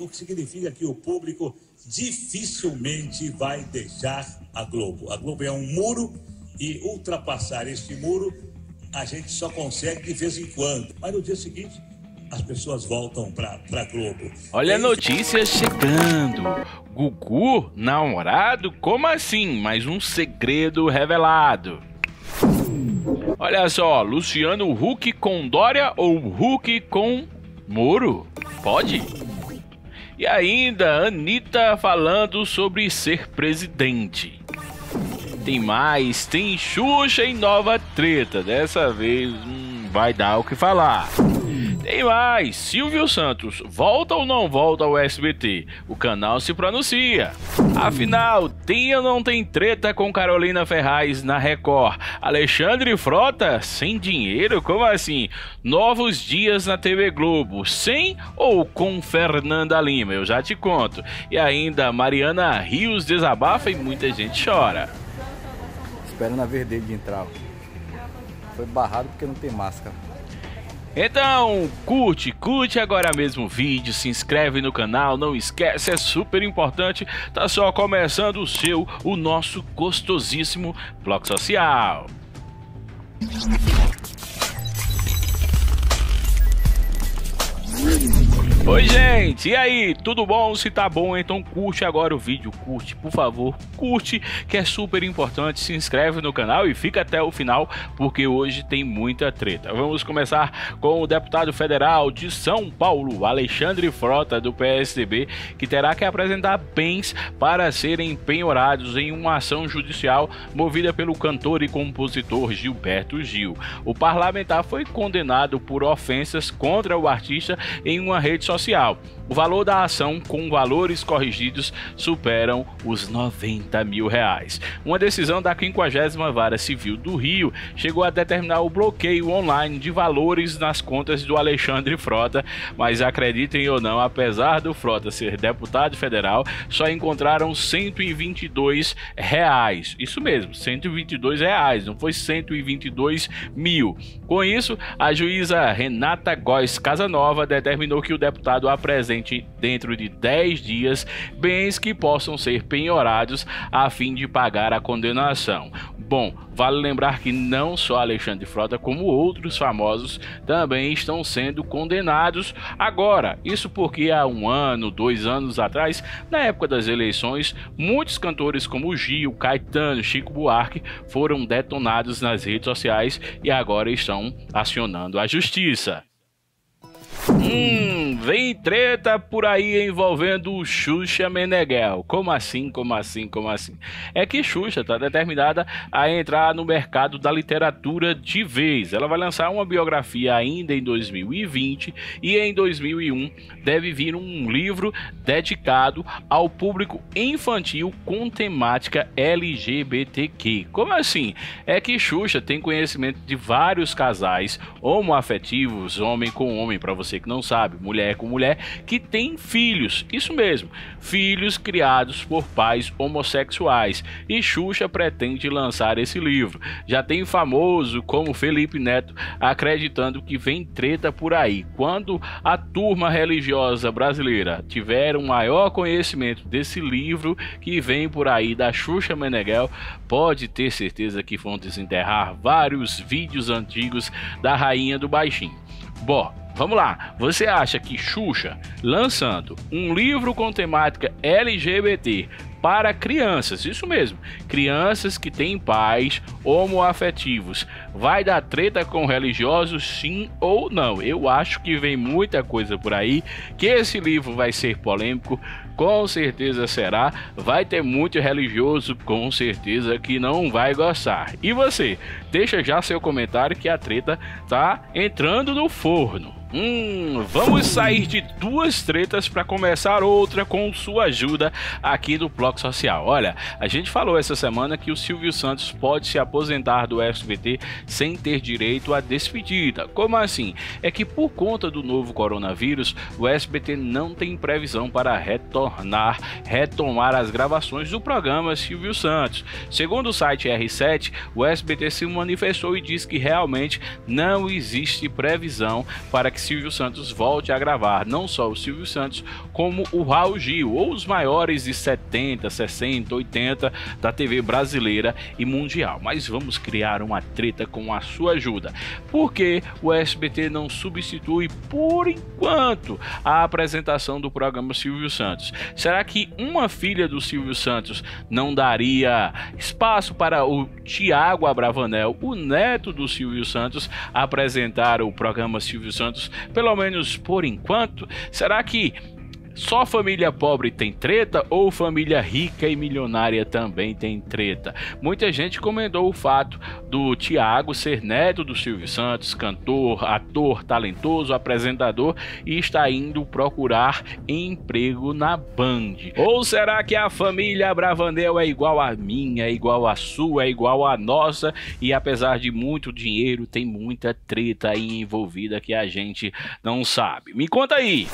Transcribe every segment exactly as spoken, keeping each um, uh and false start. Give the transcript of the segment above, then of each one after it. O que significa que o público dificilmente vai deixar a Globo. A Globo é um muro e ultrapassar este muro a gente só consegue de vez em quando. Mas no dia seguinte as pessoas voltam para a Globo. Olha a notícia chegando. Gugu namorado? Como assim? Mais um segredo revelado. Olha só, Luciano Huck com Dória ou Huck com Moro? Pode? E ainda Anitta falando sobre ser presidente. Tem mais, tem Xuxa em nova treta. Dessa vez hum, vai dar o que falar. Tem mais, Silvio Santos volta ou não volta ao S B T? O canal se pronuncia. Afinal, tem ou não tem treta com Carolina Ferraz na Record? Alexandre Frota sem dinheiro? Como assim? Novos dias na T V Globo, sem ou com Fernanda Lima? Eu já te conto. E ainda Mariana Rios desabafa e muita gente chora. Esperando a vez dele de entrar. Foi barrado porque não tem máscara. Então, curte, curte agora mesmo o vídeo, se inscreve no canal, não esquece, é super importante, tá só começando o seu, o nosso gostosíssimo Ploc Social. Oi gente, e aí, tudo bom? Se tá bom, então curte agora o vídeo, curte, por favor, curte, que é super importante, se inscreve no canal e fica até o final, porque hoje tem muita treta. Vamos começar com o deputado federal de São Paulo, Alexandre Frota, do P S D B, que terá que apresentar bens para serem penhorados em uma ação judicial movida pelo cantor e compositor Gilberto Gil. O parlamentar foi condenado por ofensas contra o artista em uma rede social. Social. O valor da ação, com valores corrigidos, superam os noventa mil reais. Uma decisão da quinquagésima Vara Civil do Rio chegou a determinar o bloqueio online de valores nas contas do Alexandre Frota, mas acreditem ou não, apesar do Frota ser deputado federal, só encontraram cento e vinte e dois reais. Isso mesmo, cento e vinte e dois reais, não foi cento e vinte e dois mil. Com isso, a juíza Renata Góes Casanova determinou que o deputado deputado apresente dentro de dez dias bens que possam ser penhorados a fim de pagar a condenação. Bom, vale lembrar que não só Alexandre Frota como outros famosos também estão sendo condenados agora. Isso porque há um ano, dois anos atrás, na época das eleições, muitos cantores como Gil, Caetano, Chico Buarque foram detonados nas redes sociais e agora estão acionando a justiça. Hum, vem treta por aí envolvendo Xuxa Meneghel. Como assim, como assim, como assim? É que Xuxa está determinada a entrar no mercado da literatura de vez. Ela vai lançar uma biografia ainda em dois mil e vinte e em dois mil e um deve vir um livro dedicado ao público infantil com temática L G B T Q. Como assim? É que Xuxa tem conhecimento de vários casais homoafetivos, homem com homem, para você que não sabe, mulher com mulher, que tem filhos, isso mesmo, filhos criados por pais homossexuais, e Xuxa pretende lançar esse livro. Já tem famoso como Felipe Neto acreditando que vem treta por aí. Quando a turma religiosa brasileira tiver um maior conhecimento desse livro que vem por aí da Xuxa Meneghel, pode ter certeza que vão desenterrar vários vídeos antigos da Rainha do Baixinho. Bom, vamos lá, você acha que Xuxa, lançando um livro com temática L G B T para crianças, isso mesmo, crianças que têm pais homoafetivos, vai dar treta com religiosos, sim ou não? Eu acho que vem muita coisa por aí, que esse livro vai ser polêmico, com certeza será, vai ter muito religioso, com certeza que não vai gostar. E você, deixa já seu comentário que a treta tá entrando no forno. Hum, vamos sair de duas tretas para começar outra com sua ajuda aqui do Ploc Ploc Social. Olha, a gente falou essa semana que o Silvio Santos pode se aposentar do S B T sem ter direito à despedida. Como assim? É que por conta do novo coronavírus, o S B T não tem previsão para retornar, retomar as gravações do programa Silvio Santos. Segundo o site R sete, o S B T se manifestou e disse que realmente não existe previsão para que Silvio Santos volte a gravar, não só o Silvio Santos, como o Raul Gil, ou os maiores de setenta, sessenta, oitenta da T V brasileira e mundial. Mas vamos criar uma treta com a sua ajuda. Por que o S B T não substitui, por enquanto, a apresentação do programa Silvio Santos? Será que uma filha do Silvio Santos não daria espaço para o Thiago Abravanel, o neto do Silvio Santos, apresentar o programa Silvio Santos, pelo menos por enquanto? Será que só família pobre tem treta ou família rica e milionária também tem treta? Muita gente comentou o fato do Thiago ser neto do Silvio Santos, cantor, ator, talentoso, apresentador, e está indo procurar emprego na Band. Ou será que a família Abravanel é igual a minha, é igual a sua, é igual a nossa, e apesar de muito dinheiro, tem muita treta aí envolvida que a gente não sabe? Me conta aí!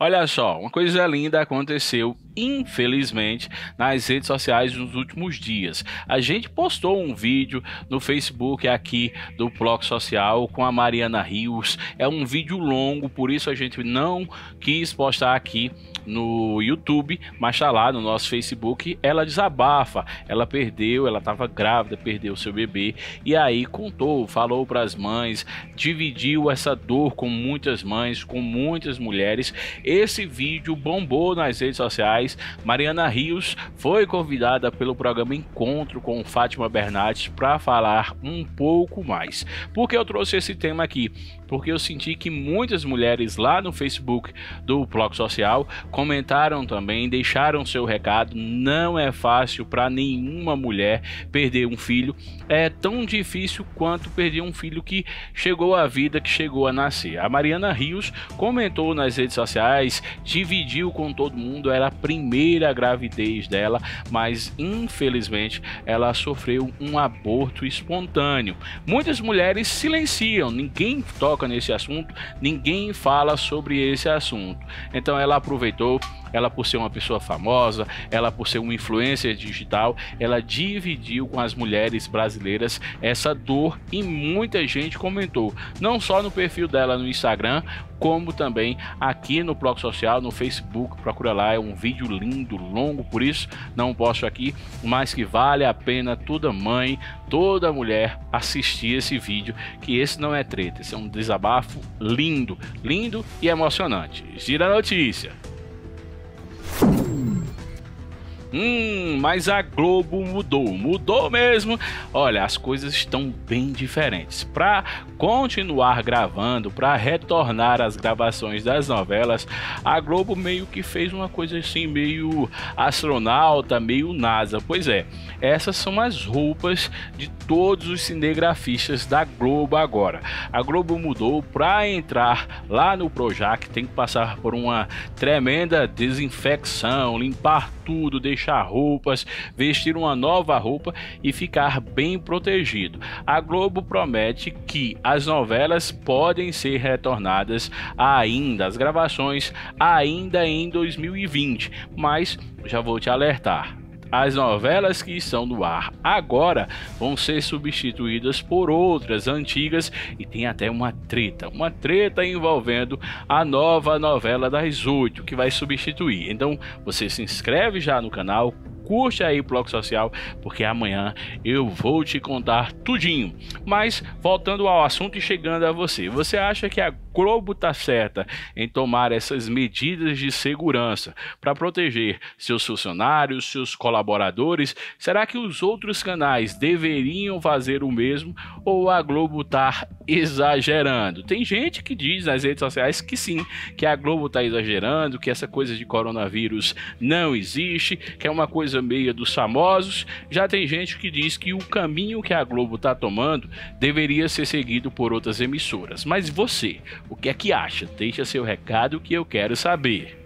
Olha só, uma coisa linda aconteceu, infelizmente, nas redes sociais nos últimos dias. A gente postou um vídeo no Facebook aqui do Ploc Social com a Mariana Rios. É um vídeo longo, por isso a gente não quis postar aqui no YouTube, mas tá lá no nosso Facebook. Ela desabafa, ela perdeu, ela tava grávida, perdeu seu bebê, e aí contou, falou para as mães, dividiu essa dor com muitas mães, com muitas mulheres. Esse vídeo bombou nas redes sociais. Mariana Rios foi convidada pelo programa Encontro com Fátima Bernardes para falar um pouco mais. Por que eu trouxe esse tema aqui? Porque eu senti que muitas mulheres lá no Facebook do Ploc Social comentaram também, deixaram seu recado. Não é fácil para nenhuma mulher perder um filho. É tão difícil quanto perder um filho que chegou à vida, que chegou a nascer. A Mariana Rios comentou nas redes sociais, dividiu com todo mundo. Era a primeira gravidez dela, mas infelizmente ela sofreu um aborto espontâneo. Muitas mulheres silenciam, ninguém toca nesse assunto, ninguém fala sobre esse assunto. Então ela aproveitou, ela por ser uma pessoa famosa, ela por ser uma influencer digital, ela dividiu com as mulheres brasileiras essa dor, e muita gente comentou, não só no perfil dela no Instagram, como também aqui no Ploc Social, no Facebook. Procura lá, é um vídeo lindo, longo, por isso não posso aqui, mas que vale a pena toda mãe, toda mulher assistir esse vídeo, que esse não é treta, esse é um desabafo lindo, lindo e emocionante. Gira a notícia! Hum, mas a Globo mudou, mudou mesmo. Olha, as coisas estão bem diferentes. Para continuar gravando, para retornar às gravações das novelas, a Globo meio que fez uma coisa assim, meio astronauta, meio NASA. Pois é, essas são as roupas de todos os cinegrafistas da Globo agora. A Globo mudou. Para entrar lá no Projac, tem que passar por uma tremenda desinfecção, limpar tudo, deixar roupas, vestir uma nova roupa e ficar bem protegido. A Globo promete que as novelas podem ser retornadas ainda, as gravações ainda em dois mil e vinte, mas já vou te alertar. As novelas que estão no ar agora vão ser substituídas por outras antigas, e tem até uma treta, uma treta envolvendo a nova novela das oito que vai substituir. Então você se inscreve já no canal, curte aí o Ploc Social, porque amanhã eu vou te contar tudinho. Mas voltando ao assunto e chegando a você, você acha que a Globo tá certa em tomar essas medidas de segurança para proteger seus funcionários, seus colaboradores? Será que os outros canais deveriam fazer o mesmo, ou a Globo tá exagerando? Tem gente que diz nas redes sociais que sim, que a Globo tá exagerando, que essa coisa de coronavírus não existe, que é uma coisa meia dos famosos. Já tem gente que diz que o caminho que a Globo está tomando deveria ser seguido por outras emissoras. Mas você, o que é que acha? Deixa seu recado que eu quero saber.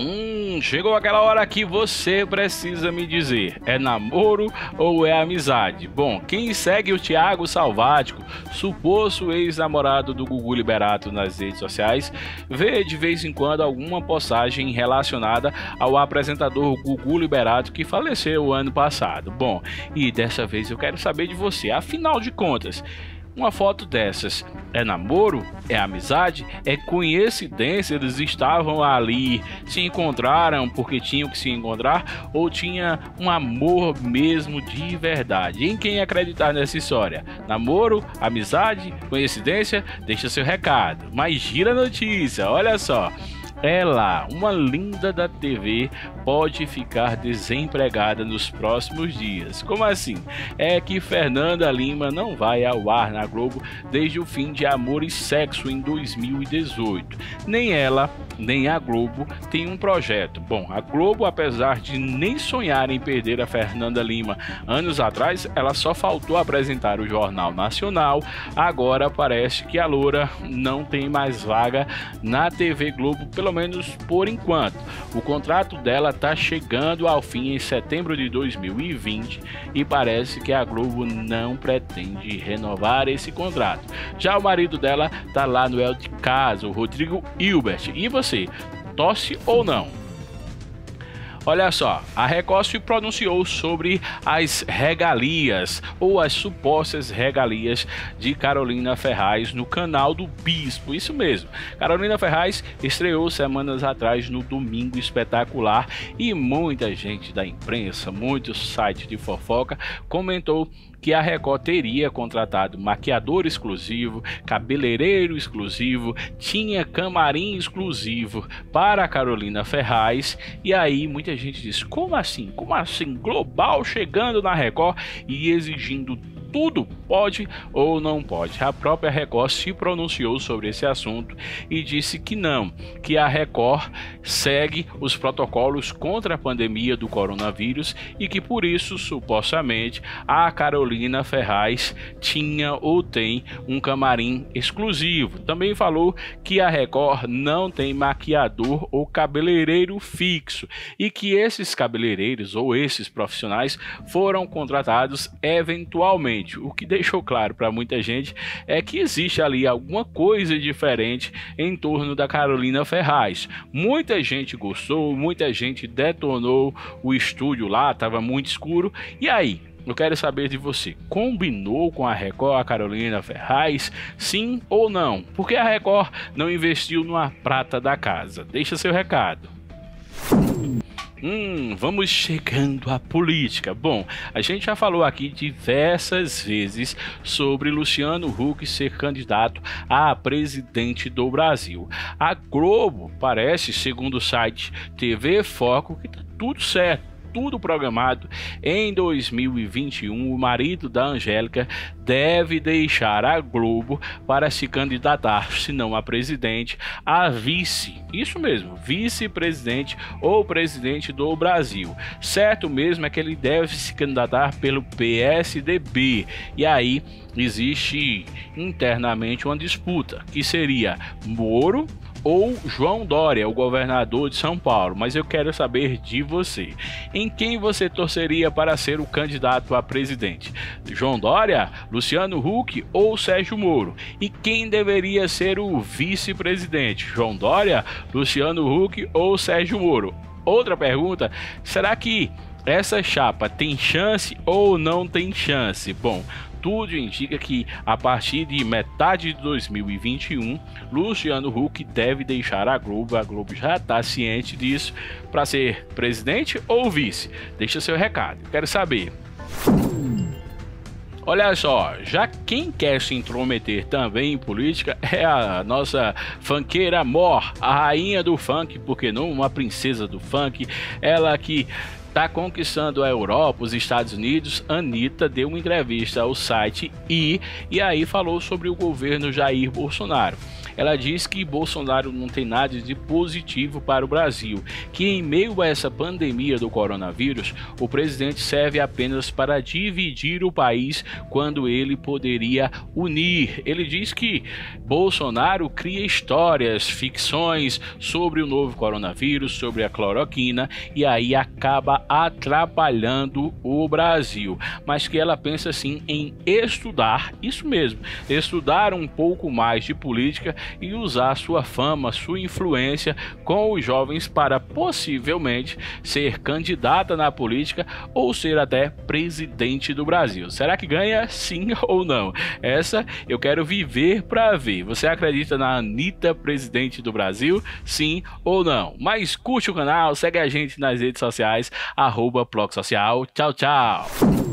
Hum, chegou aquela hora que você precisa me dizer, é namoro ou é amizade? Bom, quem segue o Thiago Salvático, suposto ex-namorado do Gugu Liberato nas redes sociais, vê de vez em quando alguma postagem relacionada ao apresentador Gugu Liberato, que faleceu ano passado. Bom, e dessa vez eu quero saber de você, afinal de contas, uma foto dessas é namoro? É amizade? É coincidência? Eles estavam ali, se encontraram porque tinham que se encontrar, ou tinha um amor mesmo de verdade? Em quem acreditar nessa história? Namoro? Amizade? Coincidência? Deixa seu recado. Mas gira a notícia, olha só. Ela, uma linda da T V, pode ficar desempregada nos próximos dias. Como assim? É que Fernanda Lima não vai ao ar na Globo desde o fim de Amor e Sexo em dois mil e dezoito. Nem ela, nem a Globo tem um projeto. Bom, a Globo, apesar de nem sonhar em perder a Fernanda Lima anos atrás, ela só faltou apresentar o Jornal Nacional. Agora parece que a loura não tem mais vaga na T V Globo, pelo Pelo menos por enquanto. O contrato dela tá chegando ao fim em setembro de dois mil e vinte e parece que a Globo não pretende renovar esse contrato. Já o marido dela tá lá no El de Caso, o Rodrigo Hilbert. E você, torce ou não? Olha só, a Record se pronunciou sobre as regalias ou as supostas regalias de Carolina Ferraz no canal do Bispo, isso mesmo. Carolina Ferraz estreou semanas atrás no Domingo Espetacular e muita gente da imprensa, muitos sites de fofoca comentou que a Record teria contratado maquiador exclusivo, cabeleireiro exclusivo, tinha camarim exclusivo para a Carolina Ferraz. E aí muita gente diz, como assim? Como assim? Global chegando na Record e exigindo tudo, pode ou não pode? A própria Record se pronunciou sobre esse assunto e disse que não, que a Record segue os protocolos contra a pandemia do coronavírus e que por isso, supostamente, a Carolina Ferraz tinha ou tem um camarim exclusivo. Também falou que a Record não tem maquiador ou cabeleireiro fixo e que esses cabeleireiros ou esses profissionais foram contratados eventualmente. O que deixou claro para muita gente é que existe ali alguma coisa diferente em torno da Carolina Ferraz. Muita gente gostou, muita gente detonou o estúdio lá, estava muito escuro. E aí, eu quero saber de você, combinou com a Record a Carolina Ferraz, sim ou não? Porque a Record não investiu numa prata da casa? Deixa seu recado. Hum, vamos chegando à política. Bom, a gente já falou aqui diversas vezes sobre Luciano Huck ser candidato a presidente do Brasil. A Globo parece, segundo o site T V Foco, que tá tudo certo, tudo programado. Em dois mil e vinte e um, o marido da Angélica deve deixar a Globo para se candidatar, se não a presidente, a vice, isso mesmo, vice-presidente ou presidente do Brasil. Certo mesmo é que ele deve se candidatar pelo P S D B. E aí existe internamente uma disputa, que seria Moro ou João Dória, o governador de São Paulo. Mas eu quero saber de você, em quem você torceria para ser o candidato a presidente? João Dória, Luciano Huck ou Sérgio Moro? E quem deveria ser o vice-presidente? João Dória, Luciano Huck ou Sérgio Moro? Outra pergunta, será que essa chapa tem chance ou não tem chance? Bom, tudo indica que a partir de metade de dois mil e vinte e um, Luciano Huck deve deixar a Globo. A Globo já está ciente disso, para ser presidente ou vice. Deixa seu recado, quero saber. Olha só, já quem quer se intrometer também em política é a nossa funkeira Mor, a rainha do funk, porque não, uma princesa do funk, ela que Tá conquistando a Europa, os Estados Unidos. Anitta deu uma entrevista ao site I e aí falou sobre o governo Jair Bolsonaro. Ela diz que Bolsonaro não tem nada de positivo para o Brasil, que em meio a essa pandemia do coronavírus, o presidente serve apenas para dividir o país quando ele poderia unir. Ele diz que Bolsonaro cria histórias, ficções sobre o novo coronavírus, sobre a cloroquina, e aí acaba atrapalhando o Brasil. Mas que ela pensa sim em estudar, isso mesmo, estudar um pouco mais de política e usar sua fama, sua influência com os jovens para possivelmente ser candidata na política ou ser até presidente do Brasil. Será que ganha sim ou não? Essa eu quero viver para ver. Você acredita na Anitta presidente do Brasil? Sim ou não? Mas curte o canal, segue a gente nas redes sociais, arroba Ploc Social. Tchau, tchau!